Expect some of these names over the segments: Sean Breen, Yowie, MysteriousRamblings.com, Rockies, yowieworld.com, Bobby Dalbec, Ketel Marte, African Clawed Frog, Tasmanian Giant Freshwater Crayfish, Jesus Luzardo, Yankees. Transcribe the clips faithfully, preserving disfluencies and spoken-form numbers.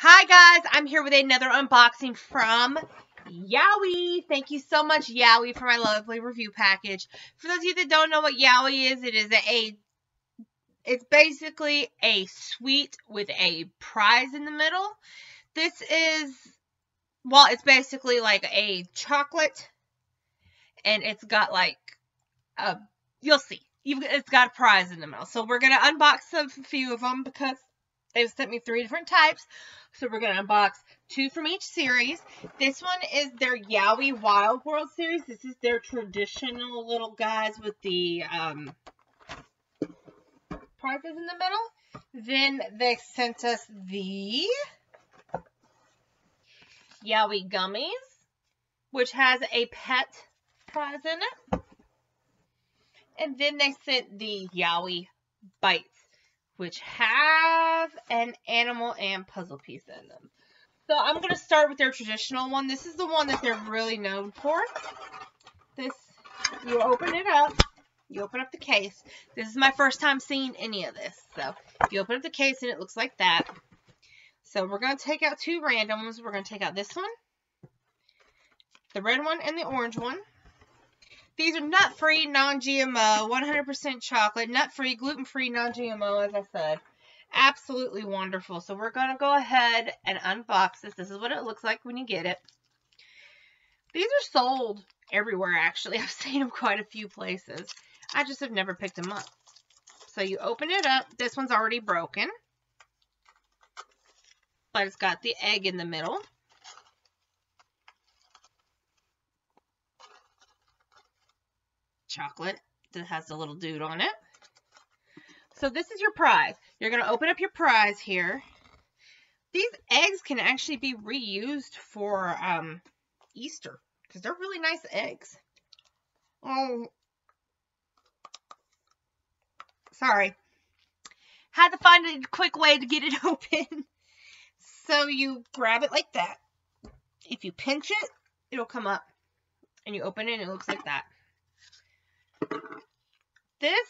Hi guys, I'm here with another unboxing from Yowie. Thank you so much, Yowie, for my lovely review package. For those of you that don't know what Yowie is, it is a it's basically a sweet with a prize in the middle. This is well, it's basically like a chocolate, and it's got like a you'll see. You've, it's got a prize in the middle. So we're gonna unbox a few of them because they've sent me three different types, so we're going to unbox two from each series. This one is their Yowie Wild World series. This is their traditional little guys with the um, prizes in the middle. Then they sent us the Yowie Gummies, which has a pet prize in it. And then they sent the Yowie Bites, which have an animal and puzzle piece in them. So I'm going to start with their traditional one. This is the one that they're really known for. This, you open it up, you open up the case. This is my first time seeing any of this. So you open up the case and it looks like that. So we're going to take out two random ones. We're going to take out this one, the red one, and the orange one. These are nut-free, non-G M O, one hundred percent chocolate, nut-free, gluten-free, non-G M O, as I said. Absolutely wonderful. So we're going to go ahead and unbox this. This is what it looks like when you get it. These are sold everywhere, actually. I've seen them quite a few places. I just have never picked them up. So you open it up. This one's already broken, but it's got the egg in the middle. Chocolate that has a little dude on it. So this is your prize. You're going to open up your prize here. These eggs can actually be reused for um, Easter because they're really nice eggs. Oh, sorry. Had to find a quick way to get it open. So you grab it like that. If you pinch it, it'll come up. And you open it and it looks like that. This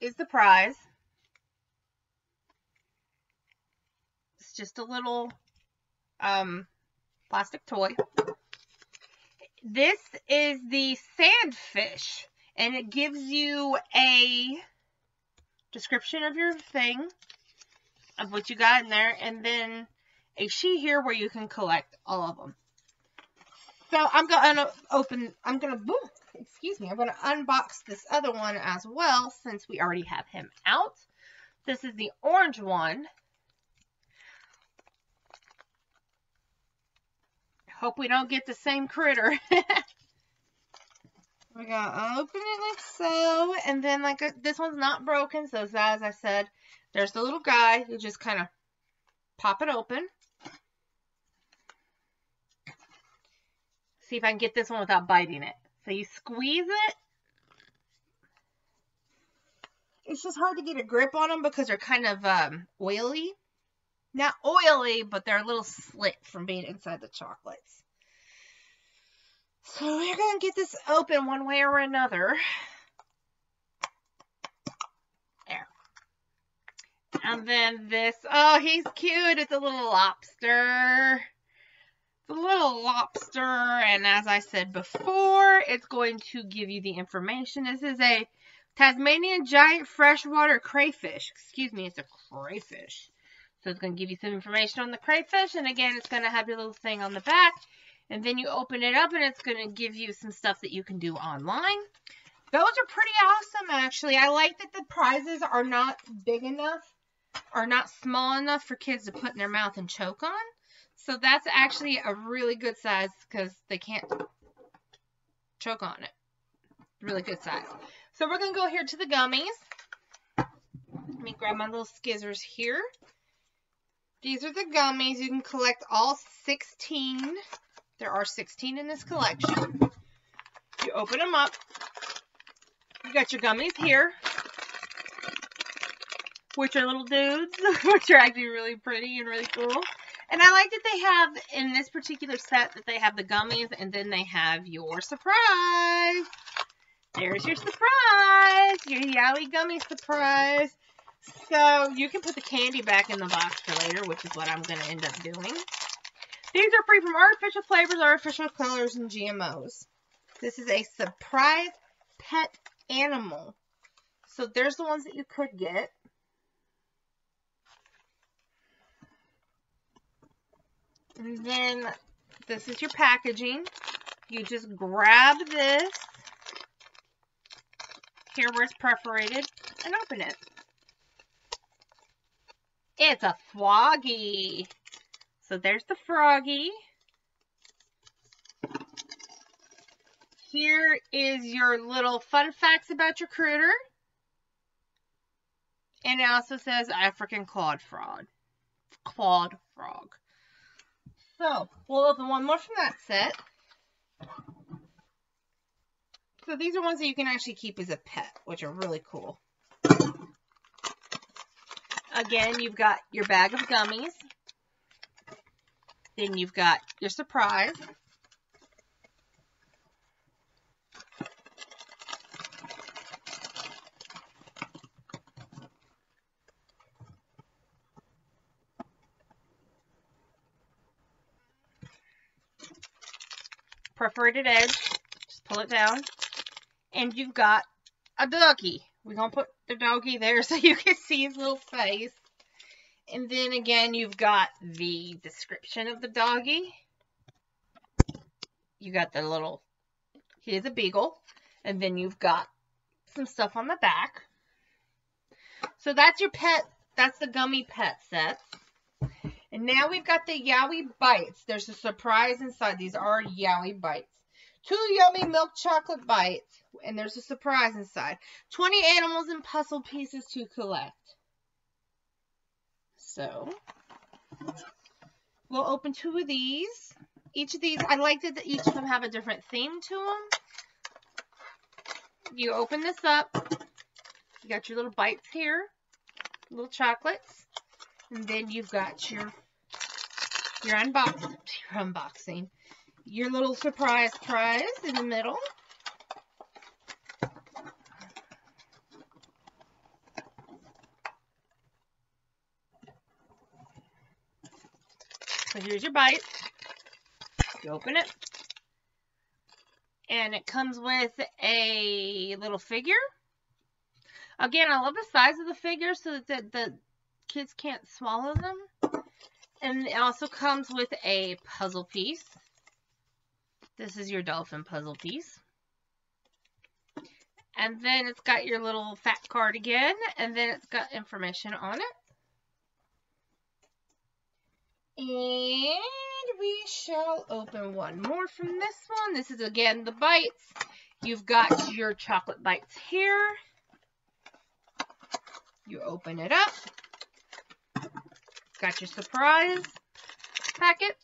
is the prize. It's just a little um, plastic toy. This is the sandfish, and it gives you a description of your thing, of what you got in there, and then a sheet here where you can collect all of them. So I'm gonna open. I'm gonna boom. Excuse me. I'm gonna unbox this other one as well since we already have him out. This is the orange one. Hope we don't get the same critter. We're gonna open it like so, and then like a, this one's not broken. So as I said, there's the little guy. You just kind of pop it open. See if I can get this one without biting it. So you squeeze it. It's just hard to get a grip on them because they're kind of um, oily. Not oily, but they're a little slit from being inside the chocolates. So we're going to get this open one way or another. There. And then this. Oh, he's cute. It's a little lobster. A little lobster, and as I said before, it's going to give you the information. This is a Tasmanian Giant Freshwater Crayfish. Excuse me, it's a crayfish. So it's going to give you some information on the crayfish, and again, it's going to have your little thing on the back, and then you open it up, and it's going to give you some stuff that you can do online. Those are pretty awesome, actually. I like that the prizes are not big enough, are not small enough for kids to put in their mouth and choke on. So that's actually a really good size because they can't choke on it. Really good size. So we're going to go here to the gummies. Let me grab my little skizzers here. These are the gummies. You can collect all sixteen. There are sixteen in this collection. You open them up. You got your gummies here, which are little dudes, which are actually really pretty and really cool. And I like that they have, in this particular set, that they have the gummies, and then they have your surprise. There's your surprise. Your Yowie Gummy surprise. So you can put the candy back in the box for later, which is what I'm going to end up doing. These are free from artificial flavors, artificial colors, and G M Os. This is a surprise pet animal. So there's the ones that you could get. And then this is your packaging. You just grab this. Here where it's perforated and open it. It's a Froggy. So there's the Froggy. Here is your little fun facts about your critter. And it also says African Clawed Frog. Clawed Frog. So we'll open one more from that set. So these are ones that you can actually keep as a pet, which are really cool. Again, you've got your bag of gummies. Then you've got your surprise. Perforated edge. Just pull it down. And you've got a doggy. We're going to put the doggy there so you can see his little face. And then again, you've got the description of the doggy. You got the little, he is a beagle. And then you've got some stuff on the back. So that's your pet, that's the gummy pet sets. And now we've got the Yowie Bites. There's a surprise inside. These are Yowie Bites. Two yummy milk chocolate bites, and there's a surprise inside. twenty animals and puzzle pieces to collect. So, we'll open two of these. Each of these, I like that each of them have a different theme to them. You open this up. You got your little bites here, little chocolates, and then you've got your your unbox, your unboxing. Your little surprise prize in the middle. So here's your bite. You open it. And it comes with a little figure. Again, I love the size of the figure so that the, the kids can't swallow them. And it also comes with a puzzle piece. This is your dolphin puzzle piece. And then it's got your little fat cardigan. And then it's got information on it. And we shall open one more from this one. This is, again, the bites. You've got your chocolate bites here. You open it up. Got your surprise packet.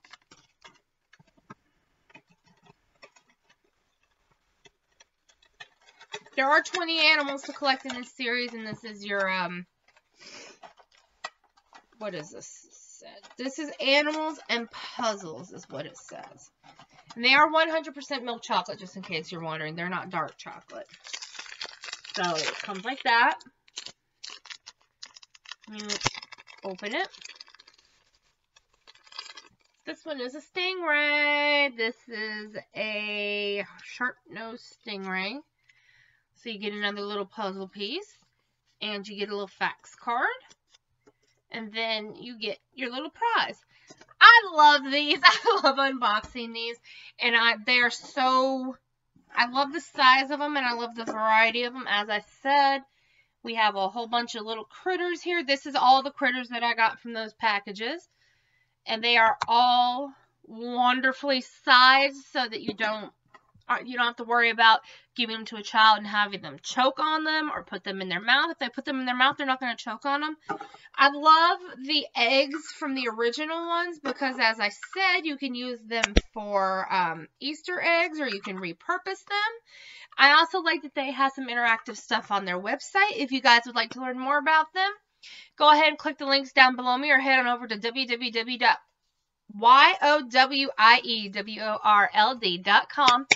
There are twenty animals to collect in this series, and this is your, um, what is this said? This is Animals and Puzzles is what it says. And they are one hundred percent milk chocolate, just in case you're wondering. They're not dark chocolate. So, it comes like that. You open it. This one is a stingray. This is a sharp-nosed stingray. So you get another little puzzle piece, and you get a little fax card, and then you get your little prize. I love these. I love unboxing these, and I they are so, I love the size of them, and I love the variety of them. As I said, we have a whole bunch of little critters here. This is all the critters that I got from those packages, and they are all wonderfully sized so that you don't, you don't have to worry about giving them to a child and having them choke on them or put them in their mouth. If they put them in their mouth, they're not going to choke on them. I love the eggs from the original ones because, as I said, you can use them for um, Easter eggs or you can repurpose them. I also like that they have some interactive stuff on their website. If you guys would like to learn more about them, go ahead and click the links down below me or head on over to w w w dot yowie world dot com.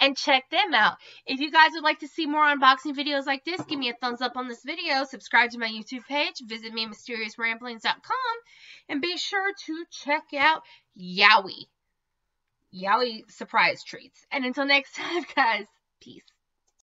and check them out. If you guys would like to see more unboxing videos like this, give me a thumbs up on this video, subscribe to my YouTube page, visit me at mysterious ramblings dot com, and be sure to check out Yowie. Yowie surprise treats. And until next time, guys, peace.